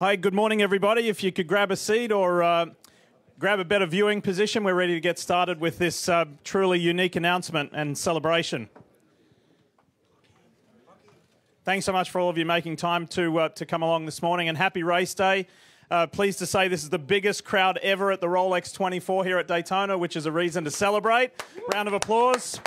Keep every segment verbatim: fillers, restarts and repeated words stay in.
Hi, good morning, everybody. If you could grab a seat or uh, grab a better viewing position, we're ready to get started with this uh, truly unique announcement and celebration. Thanks so much for all of you making time to, uh, to come along this morning, and happy race day. Uh, pleased to say this is the biggest crowd ever at the Rolex twenty-four here at Daytona, which is a reason to celebrate. Round of applause.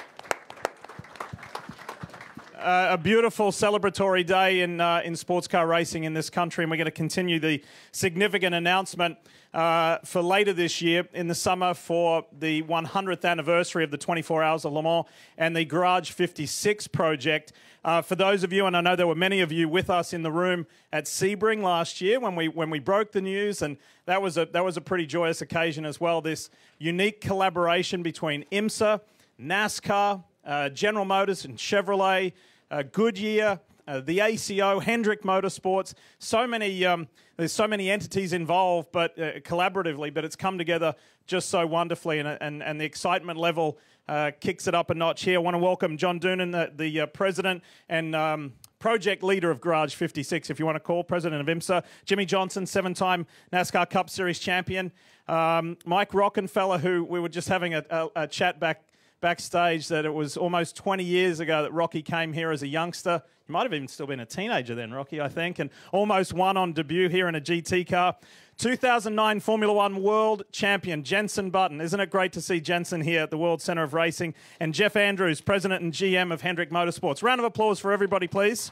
Uh, a beautiful celebratory day in, uh, in sports car racing in this country, and we're going to continue the significant announcement uh, for later this year in the summer for the one hundredth anniversary of the twenty-four Hours of Le Mans and the Garage fifty-six project. Uh, for those of you, and I know there were many of you with us in the room at Sebring last year when we, when we broke the news, and that was, a, that was a pretty joyous occasion as well, this unique collaboration between IMSA, NASCAR, uh, General Motors and Chevrolet, Uh, Goodyear, uh, the A C O, Hendrick Motorsports, so many, um, there's so many entities involved, but uh, collaboratively, but it's come together just so wonderfully, and, and, and the excitement level uh, kicks it up a notch here. I want to welcome John Doonan, the, the uh, president and um, project leader of Garage fifty-six, if you want to call, president of IMSA, Jimmie Johnson, seven-time NASCAR Cup Series champion, um, Mike Rockenfeller, who we were just having a, a, a chat back backstage that it was almost twenty years ago that Rocky came here as a youngster. You might have even still been a teenager then, Rocky, I think, and almost won on debut here in a G T car. two thousand nine Formula One world champion, Jenson Button. Isn't it great to see Jenson here at the World Centre of Racing? And Jeff Andrews, president and G M of Hendrick Motorsports. Round of applause for everybody, please.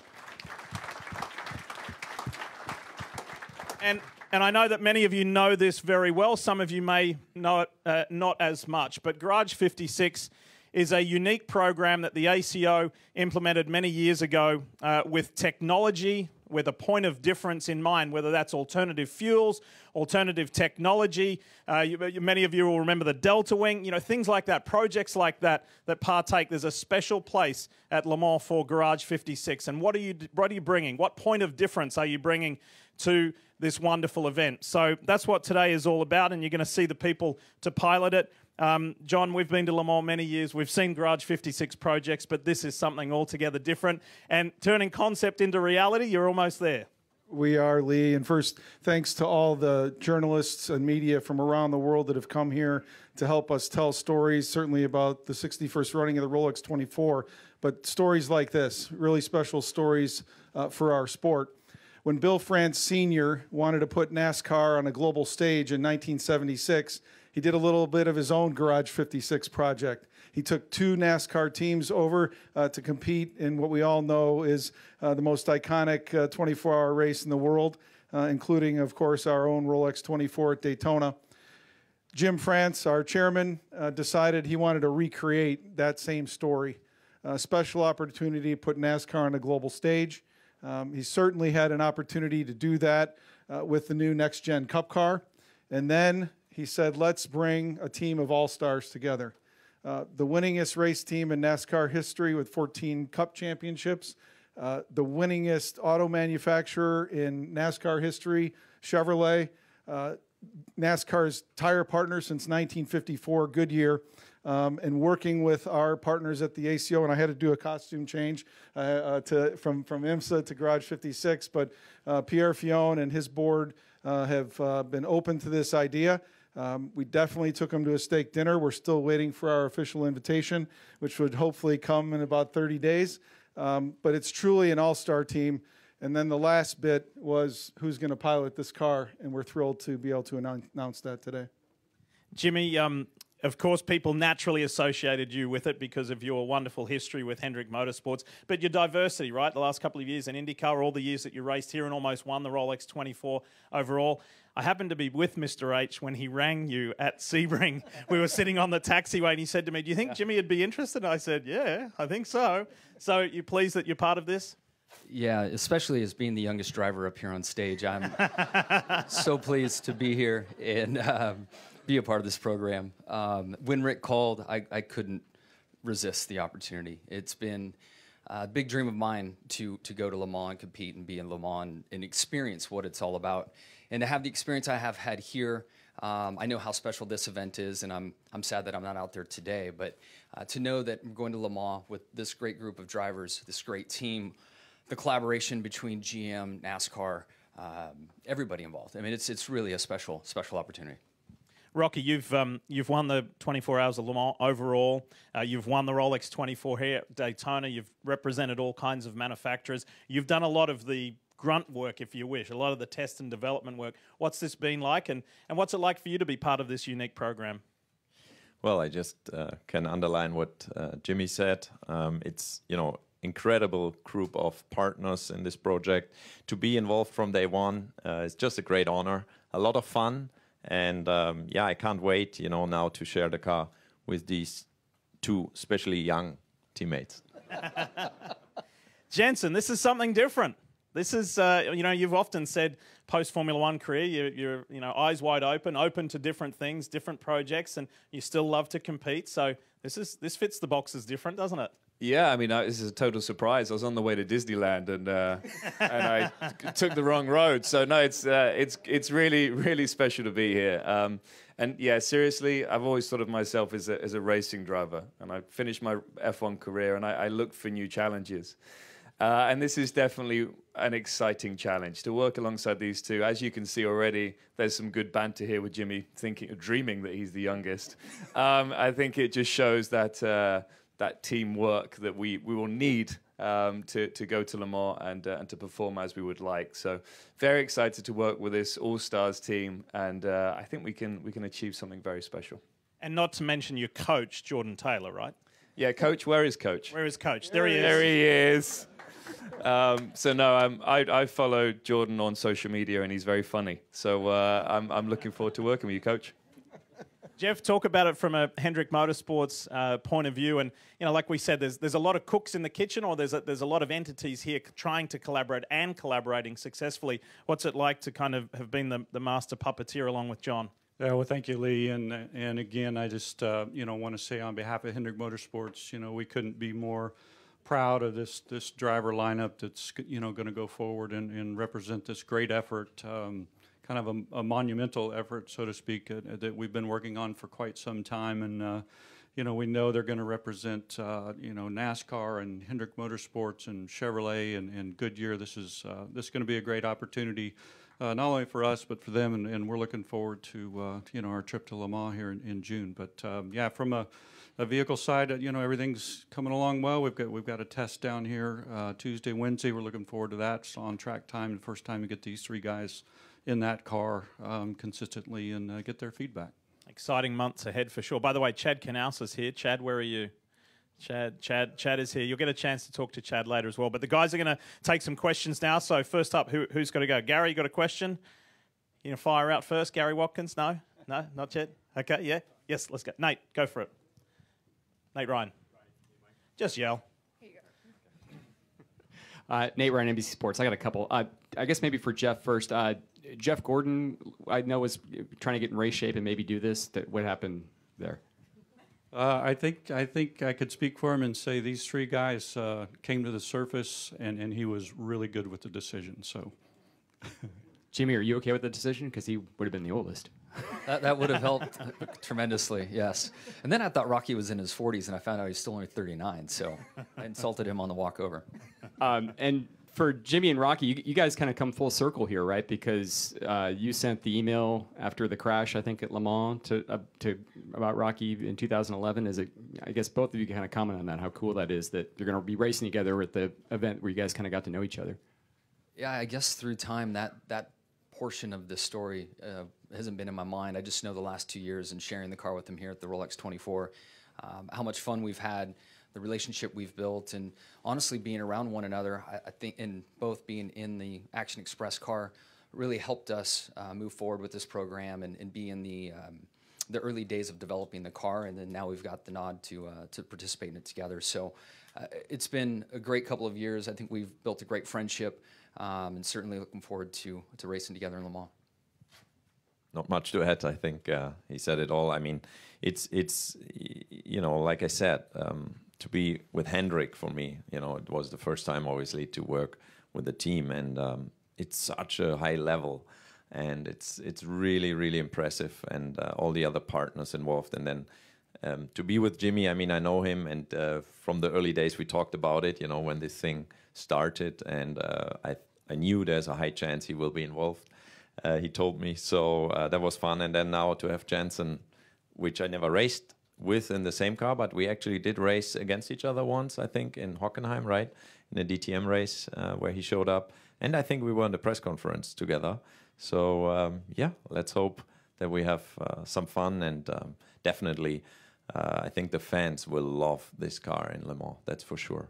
And... And I know that many of you know this very well. Some of you may know it uh, not as much. But Garage fifty-six is a unique program that the A C O implemented many years ago uh, with technology, with a point of difference in mind, whether that's alternative fuels, alternative technology. Uh, you, many of you will remember the Delta Wing, you know, things like that, projects like that that partake. There's a special place at Le Mans for Garage fifty-six. And what are you, what are you bringing? What point of difference are you bringing to this wonderful event? So that's what today is all about, and you're going to see the people to pilot it. Um, John, we've been to Le Mans many years. We've seen Garage fifty-six projects, but this is something altogether different. And turning concept into reality, you're almost there. We are, Lee. And first, thanks to all the journalists and media from around the world that have come here to help us tell stories, certainly about the sixty-first running of the Rolex twenty-four, but stories like this, really special stories uh, for our sport. When Bill France Senior wanted to put NASCAR on a global stage in nineteen seventy-six, he did a little bit of his own Garage fifty-six project. He took two NASCAR teams over uh, to compete in what we all know is uh, the most iconic uh, twenty-four hour race in the world, uh, including, of course, our own Rolex twenty-four at Daytona. Jim France, our chairman, uh, decided he wanted to recreate that same story. A special opportunity to put NASCAR on a global stage. Um, he certainly had an opportunity to do that uh, with the new next-gen Cup car. And then he said, let's bring a team of all-stars together. Uh, the winningest race team in NASCAR history with fourteen Cup championships. Uh, the winningest auto manufacturer in NASCAR history, Chevrolet. Uh, NASCAR's tire partner since nineteen fifty-four, Goodyear. Um, and working with our partners at the A C O, and I had to do a costume change uh, uh, to, from, from IMSA to Garage fifty-six, but uh, Pierre Fillon and his board uh, have uh, been open to this idea. Um, we definitely took them to a steak dinner. We're still waiting for our official invitation, which would hopefully come in about thirty days. Um, but it's truly an all-star team. And then the last bit was who's going to pilot this car, and we're thrilled to be able to announce that today. Jimmy, um of course, people naturally associated you with it because of your wonderful history with Hendrick Motorsports, but your diversity, right? The last couple of years in IndyCar, all the years that you raced here and almost won the Rolex twenty-four overall. I happened to be with Mister H when he rang you at Sebring. We were sitting on the taxiway and he said to me, do you think Jimmy would be interested? And I said, yeah, I think so. So you pleased that you're part of this? Yeah, especially as being the youngest driver up here on stage. I'm so pleased to be here and um, be a part of this program. Um, when Rick called, I, I couldn't resist the opportunity. It's been a big dream of mine to, to go to Le Mans and compete and be in Le Mans and experience what it's all about. And to have the experience I have had here, um, I know how special this event is, and I'm, I'm sad that I'm not out there today, but uh, to know that I'm going to Le Mans with this great group of drivers, this great team, the collaboration between G M, NASCAR, um, everybody involved. I mean, it's it's really a special special opportunity. Rocky, you've um, you've won the twenty-four hours of Le Mans overall. Uh, you've won the Rolex twenty-four here at Daytona. You've represented all kinds of manufacturers. You've done a lot of the grunt work, if you wish, a lot of the test and development work. What's this been like, and, and what's it like for you to be part of this unique program? Well, I just uh, can underline what uh, Jimmy said. Um, it's, you know, incredible group of partners in this project. To be involved from day one uh, is just a great honor, a lot of fun. And um, yeah, I can't wait, you know, now to share the car with these two especially young teammates. Jenson, this is something different. This is, uh, you know, you've often said post-Formula One career, you're, you're, you know, eyes wide open, open to different things, different projects, and you still love to compete. So this is this fits the boxes different, doesn't it? Yeah, I mean, I, this is a total surprise. I was on the way to Disneyland and uh, and I took the wrong road. So no, it's uh, it's it's really really special to be here. Um, and yeah, seriously, I've always thought of myself as a as a racing driver, and I finished my F one career, and I, I looked for new challenges. Uh, and this is definitely an exciting challenge to work alongside these two. As you can see already, there's some good banter here with Jimmy thinking, dreaming that he's the youngest. Um, I think it just shows that. Uh, that teamwork that we, we will need um, to, to go to Le Mans and, uh, and to perform as we would like. So very excited to work with this all-stars team, and uh, I think we can, we can achieve something very special. And not to mention your coach, Jordan Taylor, right? Yeah, Coach, where is Coach? Where is Coach? There he is. There he is. Um, so no, I'm, I, I follow Jordan on social media, and he's very funny. So uh, I'm, I'm looking forward to working with you, Coach. Jeff, talk about it from a Hendrick Motorsports uh, point of view, and you know, like we said, there's there's a lot of cooks in the kitchen, or there's a, there's a lot of entities here trying to collaborate and collaborating successfully. What's it like to kind of have been the, the master puppeteer along with John? Yeah, well, thank you, Lee, and and again, I just uh, you know want to say on behalf of Hendrick Motorsports, you know, we couldn't be more proud of this this driver lineup that's you know going to go forward and, and represent this great effort. Um, Kind of a, a monumental effort, so to speak, uh, that we've been working on for quite some time, and uh, you know we know they're going to represent uh, you know NASCAR and Hendrick Motorsports and Chevrolet and, and Goodyear. This is uh, this is going to be a great opportunity, uh, not only for us but for them, and, and we're looking forward to uh, you know our trip to Le Mans here in, in June. But um, yeah, from a, a vehicle side, you know everything's coming along well. We've got we've got a test down here uh, Tuesday, Wednesday. We're looking forward to that. It's on track time, the first time we get these three guys in that car um, consistently and uh, get their feedback. Exciting months ahead for sure. By the way, Chad Knaus is here. Chad, where are you? Chad, Chad, Chad is here. You'll get a chance to talk to Chad later as well. But the guys are going to take some questions now. So first up, who, who's got to go? Gary, you got a question? You know, fire out first. Gary Watkins? No? No? Not yet? Okay, yeah? Yes, let's go. Nate, go for it. Nate Ryan. Just yell. Uh, Nate Ryan, N B C Sports. I got a couple. Uh, I guess maybe for Jeff first. Uh, Jeff Gordon, I know, was trying to get in race shape and maybe do this. That what happened there? Uh, I think I think I could speak for him and say these three guys uh, came to the surface, and and he was really good with the decision. So, Jimmy, are you okay with the decision? Because he would have been the oldest. that, that would have helped tremendously, yes. And then I thought Rocky was in his forties, and I found out he's still only thirty-nine, so I insulted him on the walkover. Um, and for Jimmy and Rocky, you, you guys kind of come full circle here, right? Because uh, you sent the email after the crash, I think, at Le Mans to, uh, to about Rocky in two thousand eleven. Is it? I guess both of you can kind of comment on that, how cool that is that you're going to be racing together at the event where you guys kind of got to know each other. Yeah, I guess through time, that, that portion of the story uh, hasn't been in my mind. I just know the last two years and sharing the car with them here at the Rolex twenty-four, um, how much fun we've had, the relationship we've built, and honestly being around one another, I, I think, and both being in the Action Express car really helped us uh, move forward with this program and, and be in the, um, the early days of developing the car, and then now we've got the nod to, uh, to participate in it together. So uh, it's been a great couple of years. I think we've built a great friendship, um, and certainly looking forward to, to racing together in Le Mans. Not much to add. I think uh, he said it all. I mean, it's it's you know, like I said, um, to be with Hendrick for me, you know, it was the first time obviously to work with the team, and um, it's such a high level, and it's it's really really impressive, and uh, all the other partners involved, and then um, to be with Jimmy. I mean, I know him, and uh, from the early days we talked about it, you know, when this thing started, and uh, I I knew there's a high chance he will be involved. Uh, he told me, so uh, that was fun. And then now to have Jenson, which I never raced with in the same car, but we actually did race against each other once, I think, in Hockenheim, right? In a D T M race uh, where he showed up. And I think we were in the press conference together. So, um, yeah, let's hope that we have uh, some fun. And um, definitely, uh, I think the fans will love this car in Le Mans. That's for sure.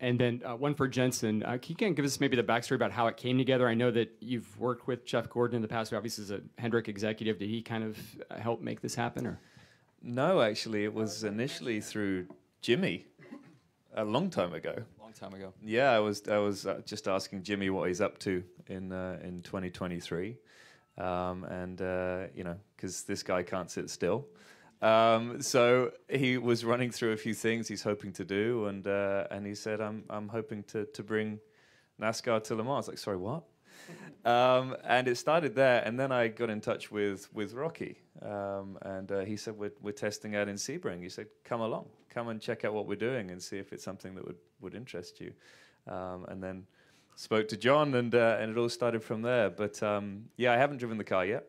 And then uh, one for Jenson. Uh, can you kind of give us maybe the backstory about how it came together? I know that you've worked with Jeff Gordon in the past, who obviously is a Hendrick executive. Did he kind of help make this happen? Or? No, actually, it was initially through Jimmie a long time ago. Long time ago. Yeah, I was I was uh, just asking Jimmie what he's up to in uh, in twenty twenty-three, um, and uh, you know, because this guy can't sit still. Um, so he was running through a few things he's hoping to do, and uh, and he said, "I'm I'm hoping to to bring NASCAR to Le Mans." I was like, "Sorry, what?" um, and it started there, and then I got in touch with with Rocky, um, and uh, he said, "We're we're testing out in Sebring." He said, "Come along, come and check out what we're doing, and see if it's something that would would interest you." Um, and then spoke to John, and uh, and it all started from there. But um, yeah, I haven't driven the car yet.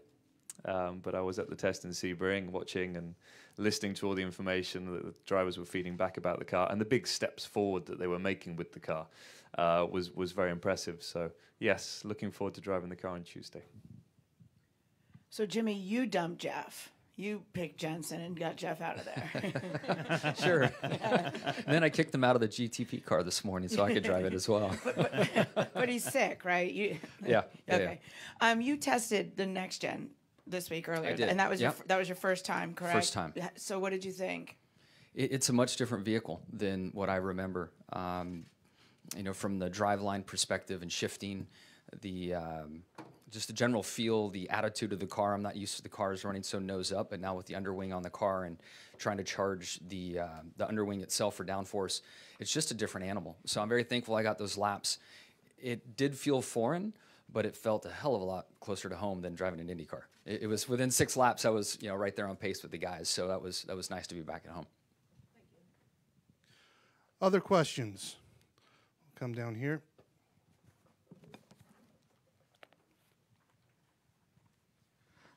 Um, but I was at the test in Sebring watching and listening to all the information that the drivers were feeding back about the car, and the big steps forward that they were making with the car uh, was, was very impressive. So, yes, looking forward to driving the car on Tuesday. So, Jimmie, you dumped Jeff. You picked Jenson and got Jeff out of there. Sure. Yeah. And then I kicked him out of the G T P car this morning so I could drive it as well. but, but, but he's sick, right? You, yeah. Okay. Yeah. Um, you tested the next gen this week earlier, I did. And that was yep. your, that was your first time, correct? First time. So what did you think? It, it's a much different vehicle than what I remember. Um, you know, from the driveline perspective and shifting, the um, just the general feel, the attitude of the car. I'm not used to the cars running so nose up, but now with the underwing on the car and trying to charge the uh, the underwing itself for downforce, it's just a different animal. So I'm very thankful I got those laps. It did feel foreign, but it felt a hell of a lot closer to home than driving an Indy car. It, it was within six laps. I was, you know, right there on pace with the guys. So that was that was nice to be back at home. Thank you. Other questions? We'll come down here.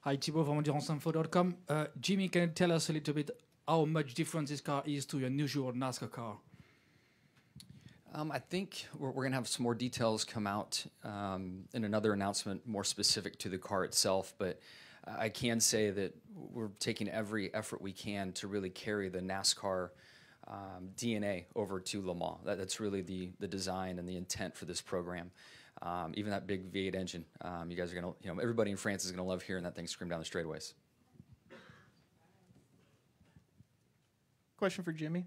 Hi, Thibaut from endurance info dot com. Uh, Jimmie, can you tell us a little bit how much different this car is to your usual NASCAR car? Um, I think we're, we're going to have some more details come out um, in another announcement more specific to the car itself, but uh, I can say that we're taking every effort we can to really carry the NASCAR um, D N A over to Le Mans. That, that's really the, the design and the intent for this program. Um, even that big V eight engine, um, you guys are going to, you know, everybody in France is going to love hearing that thing scream down the straightaways. Question for Jimmie.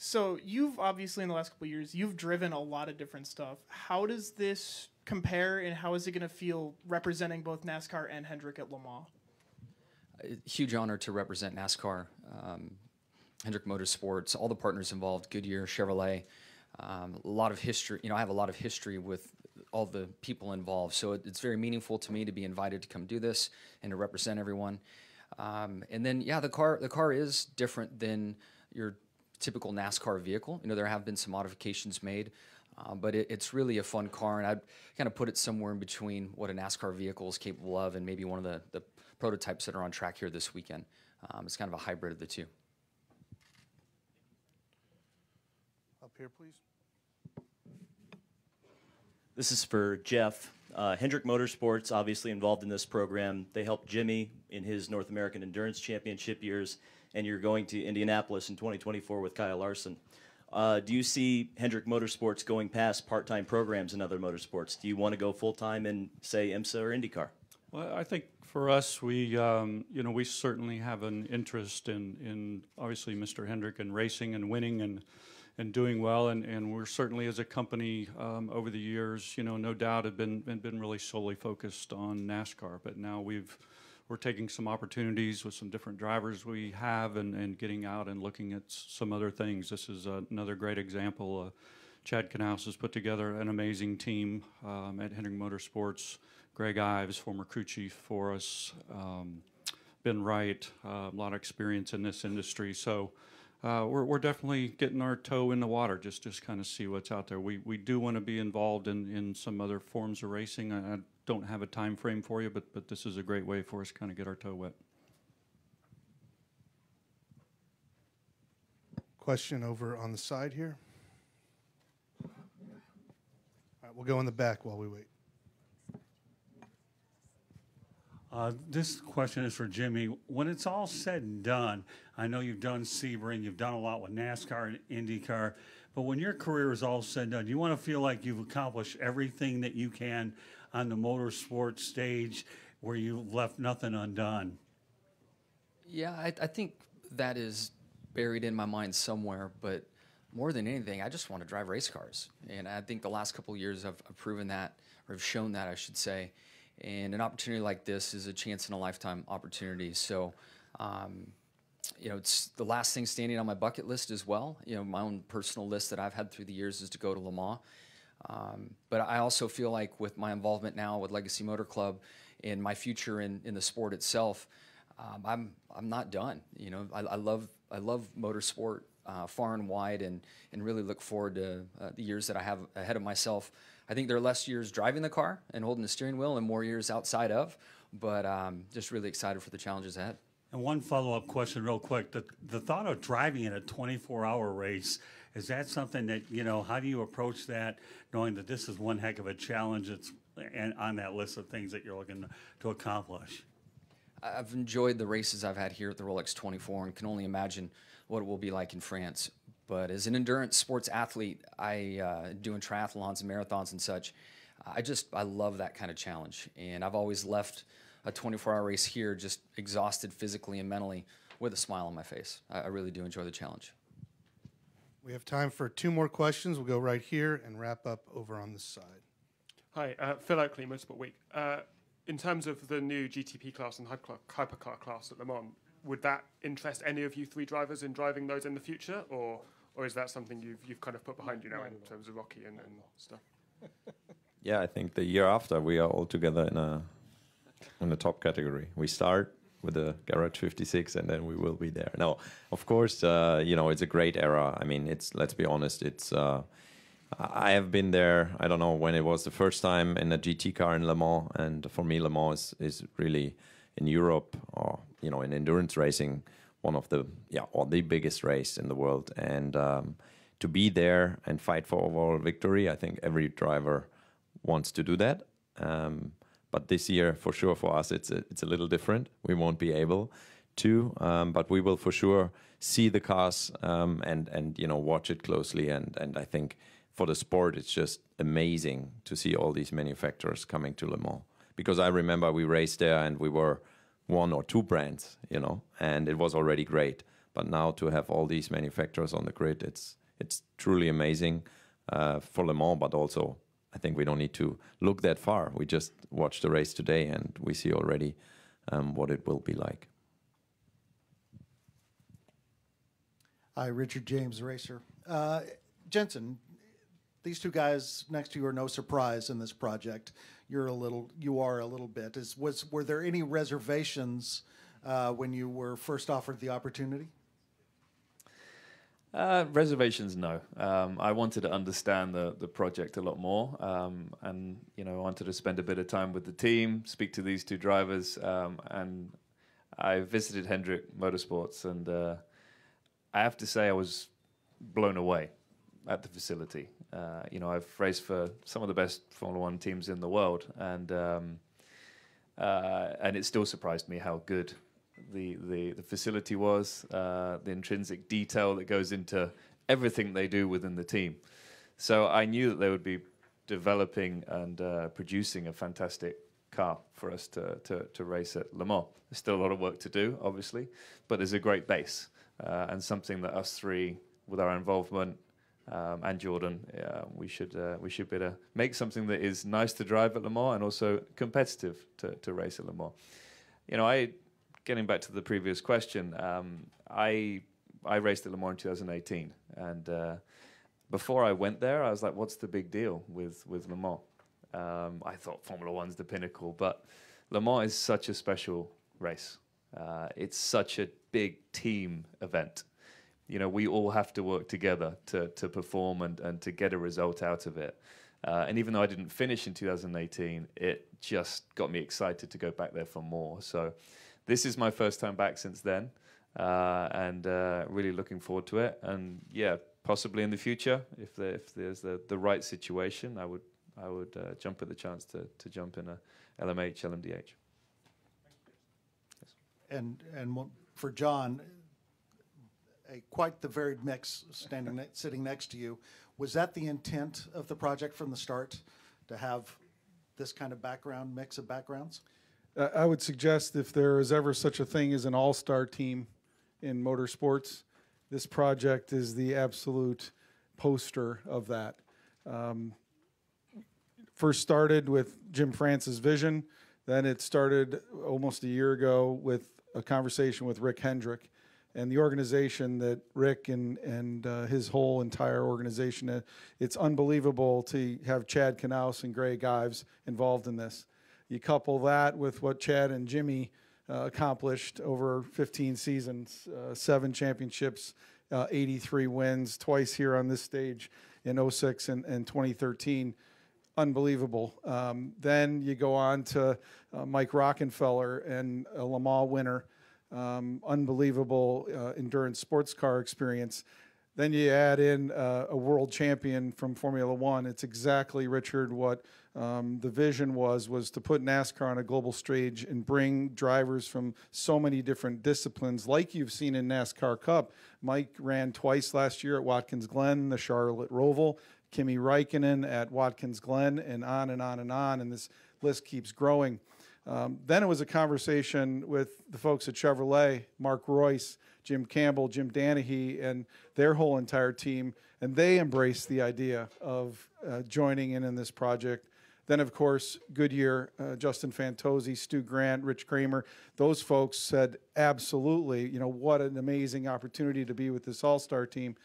So you've obviously, in the last couple of years, you've driven a lot of different stuff. How does this compare, and how is it going to feel representing both NASCAR and Hendrick at Le Mans? A huge honor to represent NASCAR, um, Hendrick Motorsports, all the partners involved, Goodyear, Chevrolet, um, a lot of history. You know, I have a lot of history with all the people involved, so it, it's very meaningful to me to be invited to come do this and to represent everyone. Um, and then, yeah, the car, the car is different than your typical NASCAR vehicle. You know, there have been some modifications made, uh, but it, it's really a fun car, and I'd kind of put it somewhere in between what a NASCAR vehicle is capable of and maybe one of the, the prototypes that are on track here this weekend. Um, it's kind of a hybrid of the two. Up here, please. This is for Jeff. Uh, Hendrick Motorsports, obviously involved in this program. They helped Jimmie in his North American Endurance Championship years, and you're going to Indianapolis in twenty twenty-four with Kyle Larson. Uh, do you see Hendrick Motorsports going past part-time programs in other motorsports? Do you want to go full-time in, say, IMSA or IndyCar? Well, I think for us, we, um, you know, we certainly have an interest in, in obviously Mister Hendrick and racing and winning and, and doing well. And, and we're certainly, as a company, um, over the years, you know, no doubt have been, been really solely focused on NASCAR, but now we've We're taking some opportunities with some different drivers we have and, and getting out and looking at some other things. This is uh, another great example. Uh, Chad Knaus has put together an amazing team um, at Hendrick Motorsports. Greg Ives, former crew chief for us, um, Ben Wright, uh, a lot of experience in this industry. So uh, we're, we're definitely getting our toe in the water, just just kind of see what's out there. We we do want to be involved in, in some other forms of racing. I, I don't have a time frame for you, but, but this is a great way for us to kind of get our toe wet. Question over on the side here. All right, we'll go in the back while we wait. Uh, this question is for Jimmy. When it's all said and done, I know you've done Sebring, you've done a lot with NASCAR and IndyCar, but when your career is all said and done, you want to feel like you've accomplished everything that you can on the motorsports stage where you left nothing undone. Yeah, I, I think that is buried in my mind somewhere, but more than anything, I just want to drive race cars. And I think the last couple of years I've, I've proven that, or have shown that, I should say. And an opportunity like this is a chance in a lifetime opportunity. So, um, you know, it's the last thing standing on my bucket list as well. You know, my own personal list that I've had through the years is to go to Le Mans. Um, but I also feel like with my involvement now with Legacy Motor Club and my future in, in the sport itself, um, I'm, I'm not done. You know, I, I love I love motorsport uh, far and wide, and, and really look forward to uh, the years that I have ahead of myself. I think there are less years driving the car and holding the steering wheel and more years outside of, but um, just really excited for the challenges ahead. And one follow-up question real quick. The, the thought of driving in a twenty-four hour race, is that something that, you know, how do you approach that, knowing that this is one heck of a challenge that's and on that list of things that you're looking to accomplish? I've enjoyed the races I've had here at the Rolex twenty-four and can only imagine what it will be like in France. But as an endurance sports athlete, I uh, doing triathlons and marathons and such, I just, I love that kind of challenge. And I've always left a twenty-four hour race here just exhausted physically and mentally with a smile on my face. I, I really do enjoy the challenge. We have time for two more questions. We'll go right here and wrap up over on this side. Hi, uh, Phil Oakley, Motorsport Week. Uh, In terms of the new G T P class and hypercar class at Le Mans, would that interest any of you three drivers in driving those in the future, or or is that something you've you've kind of put behind you now in terms of Rocky and, and stuff? Yeah, I think the year after we are all together in a in the top category. We start with the Garage fifty-six, and then we will be there. Now, of course, uh, you know, it's a great era. I mean, it's let's be honest, it's. Uh, I have been there, I don't know when it was the first time, in a G T car in Le Mans, and for me Le Mans is, is really in Europe, or you know, in endurance racing, one of the yeah or the biggest race in the world. And um, to be there and fight for overall victory, I think every driver wants to do that. Um, but this year for sure for us it's a, it's a little different. We won't be able to, um, but we will for sure see the cars, um, and and you know, watch it closely, and and I think for the sport, it's just amazing to see all these manufacturers coming to Le Mans. Because I remember we raced there and we were one or two brands, you know, and it was already great. But now to have all these manufacturers on the grid, it's it's truly amazing uh, for Le Mans. But also, I think we don't need to look that far. We just watch the race today and we see already um, what it will be like. Hi, Richard James, racer. Uh, Jenson, these two guys next to you are no surprise in this project. You're a little, you are a little bit. Is, was, were there any reservations uh, when you were first offered the opportunity? Uh, reservations, no. Um, I wanted to understand the, the project a lot more, um, and you know, I wanted to spend a bit of time with the team, speak to these two drivers, um, and I visited Hendrick Motorsports, and uh, I have to say I was blown away at the facility. Uh, you know, I've raced for some of the best Formula One teams in the world, and um, uh, and it still surprised me how good the the, the facility was, uh, the intrinsic detail that goes into everything they do within the team. So I knew that they would be developing and uh, producing a fantastic car for us to, to, to race at Le Mans. There's still a lot of work to do, obviously, but there's a great base, uh, and something that us three, with our involvement, Um, and Jordan, uh, we should uh, we should be able to make something that is nice to drive at Le Mans and also competitive to, to race at Le Mans. You know, I getting back to the previous question, um, I I raced at Le Mans in two thousand eighteen, and uh, before I went there, I was like, "What's the big deal with with Le Mans?" Um, I thought Formula One's the pinnacle, but Le Mans is such a special race. Uh, it's such a big team event. you know, we all have to work together to to perform and, and to get a result out of it. Uh, and even though I didn't finish in two thousand eighteen, it just got me excited to go back there for more. So this is my first time back since then, uh, and uh, really looking forward to it. And yeah, possibly in the future, if, there, if there's the, the right situation, I would I would uh, jump at the chance to, to jump in a L M H, L M D H. Yes. And, and for John, a quite the varied mix standing ne sitting next to you. Was that the intent of the project from the start, to have this kind of background, mix of backgrounds? Uh, I would suggest, if there is ever such a thing as an all-star team in motorsports, this project is the absolute poster of that. Um, first started with Jim France's vision, then it started almost a year ago with a conversation with Rick Hendrick. And the organization that Rick and, and uh, his whole entire organization, uh, it's unbelievable to have Chad Knaus and Greg Ives involved in this. You couple that with what Chad and Jimmy uh, accomplished over fifteen seasons, uh, seven championships, uh, eighty-three wins, twice here on this stage in oh six and, and twenty thirteen. Unbelievable. Um, then you go on to uh, Mike Rockenfeller and a Le Mans winner. Um, unbelievable uh, endurance sports car experience. Then you add in uh, a world champion from Formula One. It's exactly, Richard, what um, the vision was, was to put NASCAR on a global stage and bring drivers from so many different disciplines, like you've seen in NASCAR Cup. Mike ran twice last year at Watkins Glen, the Charlotte Roval, Kimi Räikkönen at Watkins Glen, and on and on and on, and this list keeps growing. Um, then it was a conversation with the folks at Chevrolet, Mark Royce, Jim Campbell, Jim Danahy, and their whole entire team, and they embraced the idea of uh, joining in in this project. Then, of course, Goodyear, uh, Justin Fantozzi, Stu Grant, Rich Kramer, those folks said, absolutely, you know, what an amazing opportunity to be with this all-star team.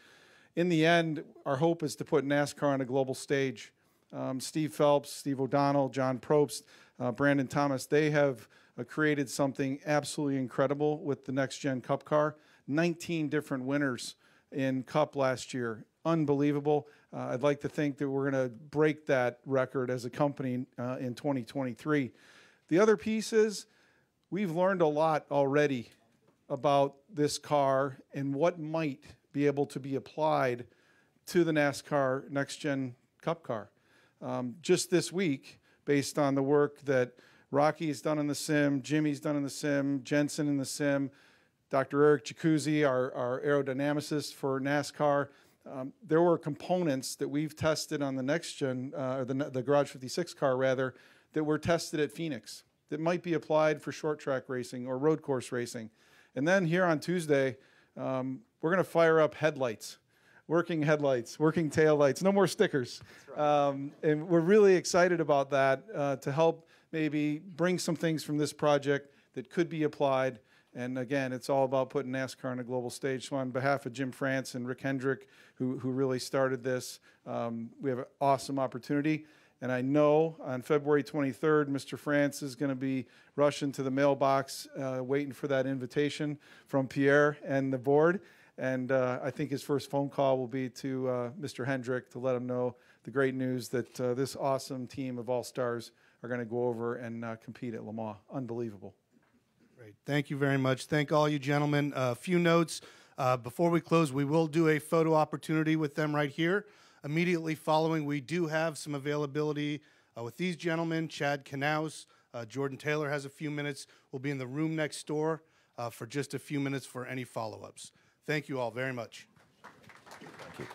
In the end, our hope is to put NASCAR on a global stage. Um, Steve Phelps, Steve O'Donnell, John Probst, Uh, Brandon Thomas, they have uh, created something absolutely incredible with the Next Gen Cup car. nineteen different winners in Cup last year. Unbelievable. Uh, I'd like to think that we're going to break that record as a company uh, in twenty twenty-three. The other piece is we've learned a lot already about this car and what might be able to be applied to the NASCAR Next Gen Cup car. Um, just this week, based on the work that Rocky's done in the sim, Jimmy's done in the sim, Jenson in the sim, Doctor Eric Jacuzzi, our, our aerodynamicist for NASCAR. Um, there were components that we've tested on the next gen, uh, or the, the Garage fifty-six car rather, that were tested at Phoenix that might be applied for short track racing or road course racing. And then here on Tuesday, um, we're gonna fire up headlights. Working headlights, working taillights, no more stickers. Right. Um, and we're really excited about that uh, to help maybe bring some things from this project that could be applied. And again, it's all about putting NASCAR on a global stage. So on behalf of Jim France and Rick Hendrick, who, who really started this, um, we have an awesome opportunity. And I know on February twenty-third, Mister France is going to be rushing to the mailbox, uh, waiting for that invitation from Pierre and the board. And uh, I think his first phone call will be to uh, Mister Hendrick to let him know the great news that uh, this awesome team of all-stars are going to go over and uh, compete at Le Mans. Unbelievable. Great. Thank you very much. Thank all you gentlemen. A uh, few notes. Uh, before we close, we will do a photo opportunity with them right here. Immediately following, we do have some availability uh, with these gentlemen. Chad Knaus, uh, Jordan Taylor has a few minutes. We'll be in the room next door uh, for just a few minutes for any follow-ups. Thank you all very much. Thank you.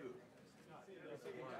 One, two.